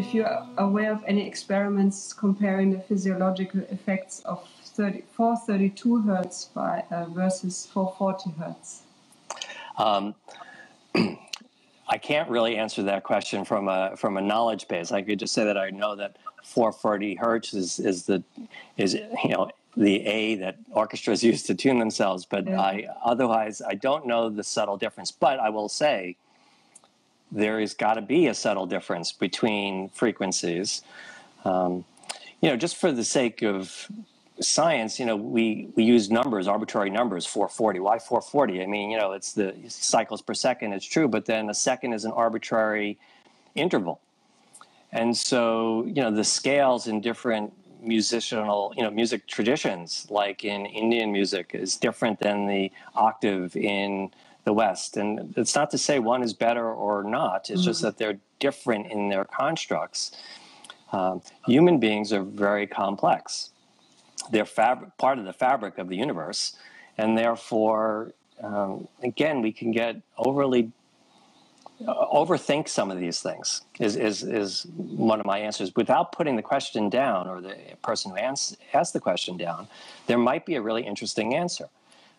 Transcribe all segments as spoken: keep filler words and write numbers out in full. if you're aware of any experiments comparing the physiological effects of four thirty-two hertz by, uh, versus four forty hertz? Um, I can't really answer that question from a from a knowledge base. I could just say that I know that four forty hertz is is the is you know the A that orchestras use to tune themselves. But yeah. I otherwise I don't know the subtle difference. But I will say there has got to be a subtle difference between frequencies. Um, you know, just for the sake of science, you know, we, we use numbers, arbitrary numbers, four forty. Why four forty? I mean, you know, it's the cycles per second, it's true, but then a second is an arbitrary interval. And so, you know, the scales in different musical, you know, music traditions, like in Indian music, is different than the octave in the West. And it's not to say one is better or not, it's mm-hmm. just that they're different in their constructs. Um, human beings are very complex. They're fabric, part of the fabric of the universe, and therefore, um, again, we can get overly uh, overthink some of these things. Is is is one of my answers without putting the question down, or the person who ans asked the question down. There might be a really interesting answer,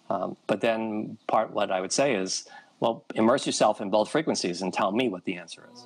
um, but then part what I would say is, well, immerse yourself in both frequencies and tell me what the answer is.